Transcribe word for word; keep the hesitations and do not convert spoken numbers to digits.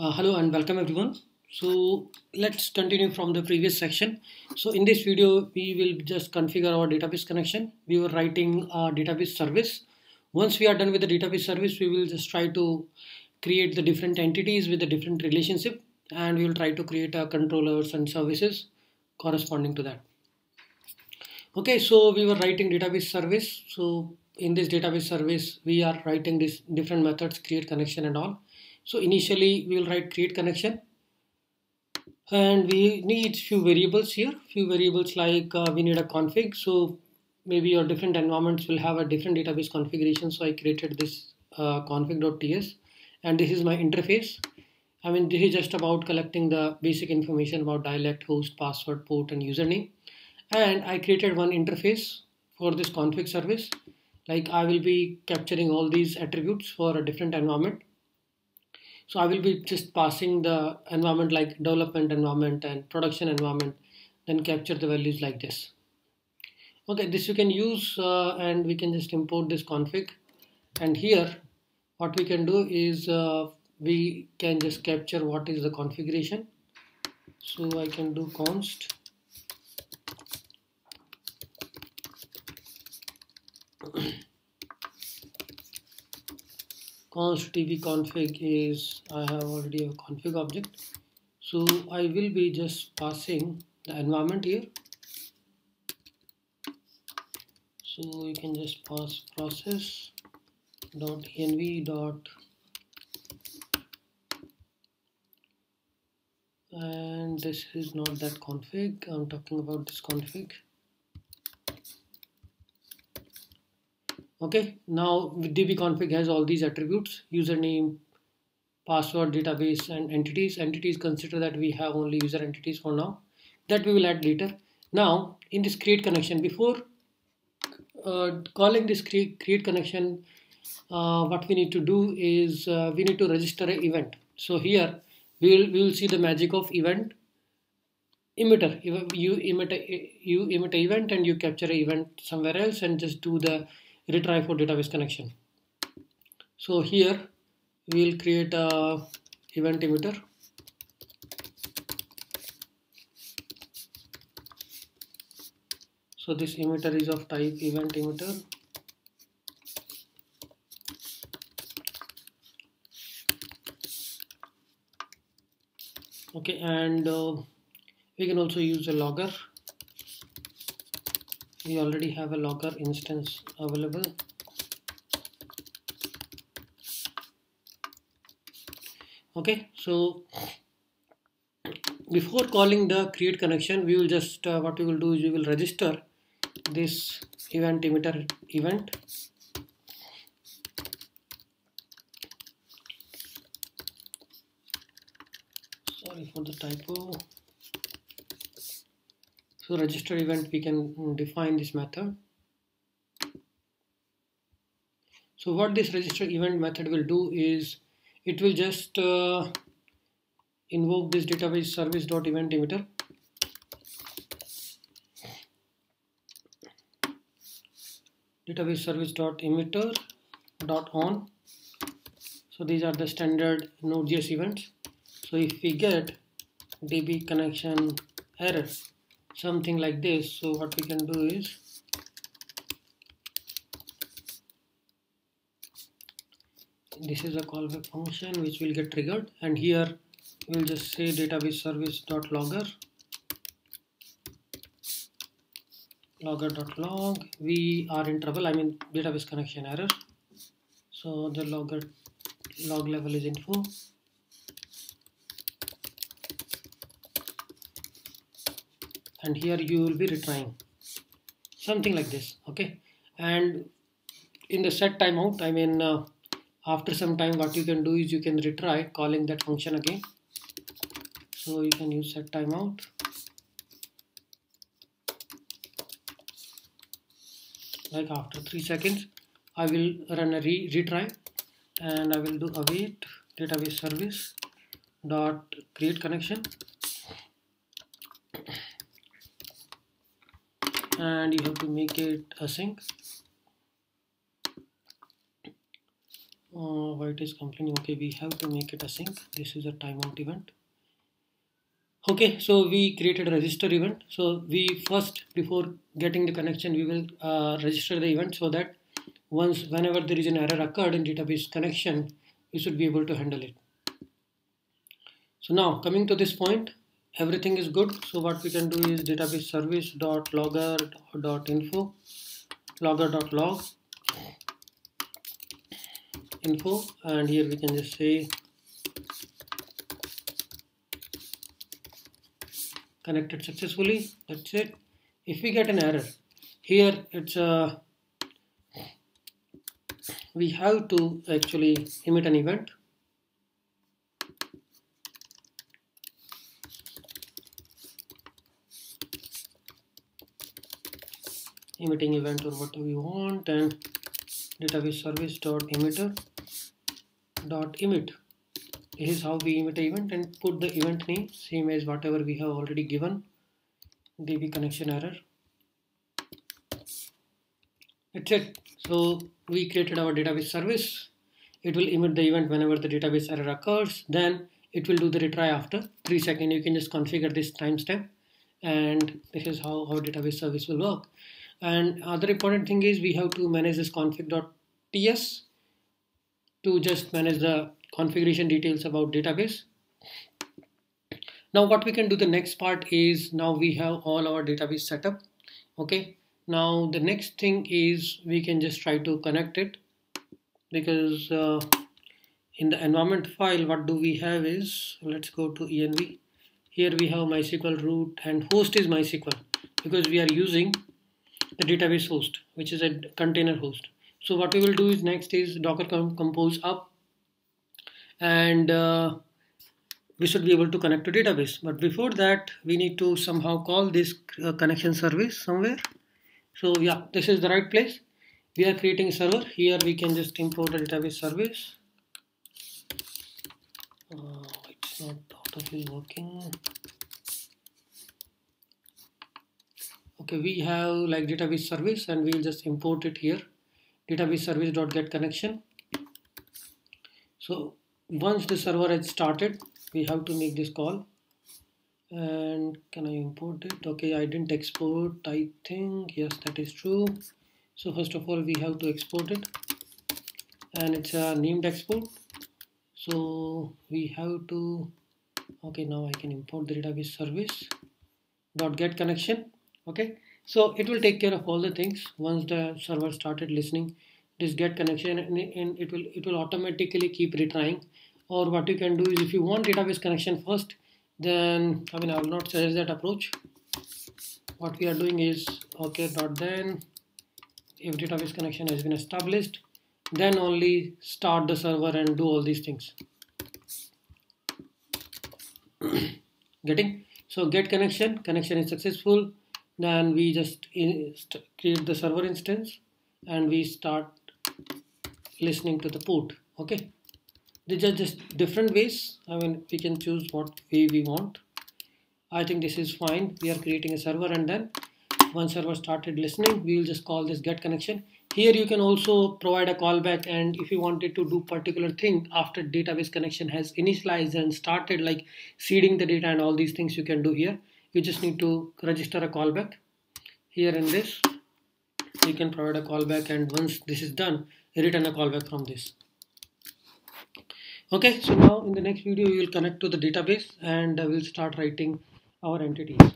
Uh, hello and welcome everyone. So let's continue from the previous section. So in this video we will just configure our database connection. We were writing a database service. Once we are done with the database service, we will just try to create the different entities with the different relationship, and we will try to create our controllers and services corresponding to that. Okay, so we were writing database service. So in this database service we are writing these different methods, create connection and all. So initially we will write create connection, and we need few variables here, few variables like uh, we need a config. So maybe your different environments will have a different database configuration. So I created this uh, config dot T S, and this is my interface. I mean, this is just about collecting the basic information about dialect, host, password, port and username. And I created one interface for this config service. Like I will be capturing all these attributes for a different environment. So I will be just passing the environment like development environment and production environment, then capture the values like this. Okay, this you can use uh, and we can just import this config. And here what we can do is uh, we can just capture what is the configuration. So I can do const. Const dbconfig is, I have already a config object, so I will be just passing the environment here. So you can just pass process dot env dot and this is not that config, I'm talking about this config. Okay, now dbconfig has all these attributes: username, password, database and entities. Entities, consider that we have only user entities for now, that we will add later. Now in this create connection, before uh, calling this create, create connection, uh, what we need to do is uh, we need to register an event. So here we will we will see the magic of event emitter. You emit a, you emit an event and you capture an event somewhere else and just do the retry for database connection. So here we will create a event emitter. So this emitter is of type event emitter. Okay, and uh, we can also use a logger. We already have a logger instance available. Okay, so before calling the create connection, we will just uh, what we will do is we will register this event emitter event. Sorry for the typo. So register event, we can define this method. So what this register event method will do is it will just uh, invoke this database service dot event emitter. Database service dot emitter dot on. So these are the standard Node dot J S events. So if we get db connection error, something like this, so what we can do is this is a callback function which will get triggered, and here we'll just say database service dot logger logger dot log. We are in trouble, I mean database connection error. So the logger log level is info. And here you will be retrying something like this. Okay, and in the set timeout, I mean uh, after some time what you can do is you can retry calling that function again. So you can use set timeout. Like after three seconds I will run a re retry, and I will do await database service dot create connection. And you have to make it async. uh, why it is complaining. Okay, we have to make it async. This is a timeout event. Okay, so we created a register event. So we first, before getting the connection, we will uh, register the event so that once, whenever there is an error occurred in database connection, we should be able to handle it. So now coming to this point, everything is good. So what we can do is database service dot logger dot info, logger dot log info, and here we can just say connected successfully. That's it. If we get an error here, it's uh, we have to actually emit an event. Emitting event or what we want, and database service dot emitter dot emit. This is how we emit an event and put the event name, same as whatever we have already given. D B connection error. That's it. So we created our database service. It will emit the event whenever the database error occurs. Then it will do the retry after three seconds. You can just configure this timestamp, and this is how our database service will work. And other important thing is we have to manage this config dot T S to just manage the configuration details about database. Now what we can do, the next part is, now we have all our database set up. Okay, now the next thing is we can just try to connect it, because uh, in the environment file what do we have is, let's go to env. Here we have MySQL root and host is MySQL because we are using the database host, which is a container host. So what we will do is next is docker compose up, and uh, we should be able to connect to database. But before that we need to somehow call this uh, connection service somewhere. So yeah, this is the right place. We are creating a server. Here we can just import a database service. Uh, it's not totally working. Okay, we have like database service, and we will just import it here, database service dot get connection. So once the server has started, we have to make this call. And can I import it? Okay, I didn't export, I think. Yes, that is true. So first of all we have to export it, and it's a named export. So we have to, okay, now I can import the database service dot get connection. Okay, so it will take care of all the things. Once the server started listening, this get connection, and it will it will automatically keep retrying. Or what you can do is, if you want database connection first, then I mean I will not suggest that approach. What we are doing is, okay, dot then if database connection has been established, then only start the server and do all these things. Getting? So get connection, connection is successful. Then we just create the server instance, and we start listening to the port. Okay, these are just different ways. I mean, we can choose what way we want. I think this is fine. We are creating a server, and then once server started listening, we will just call this get connection. Here you can also provide a callback, and if you wanted to do particular thing after database connection has initialized and started, like seeding the data and all these things, you can do here. You just need to register a callback here in this. You can provide a callback, and once this is done, return a callback from this. Okay, so now in the next video we will connect to the database, and we'll start writing our entities.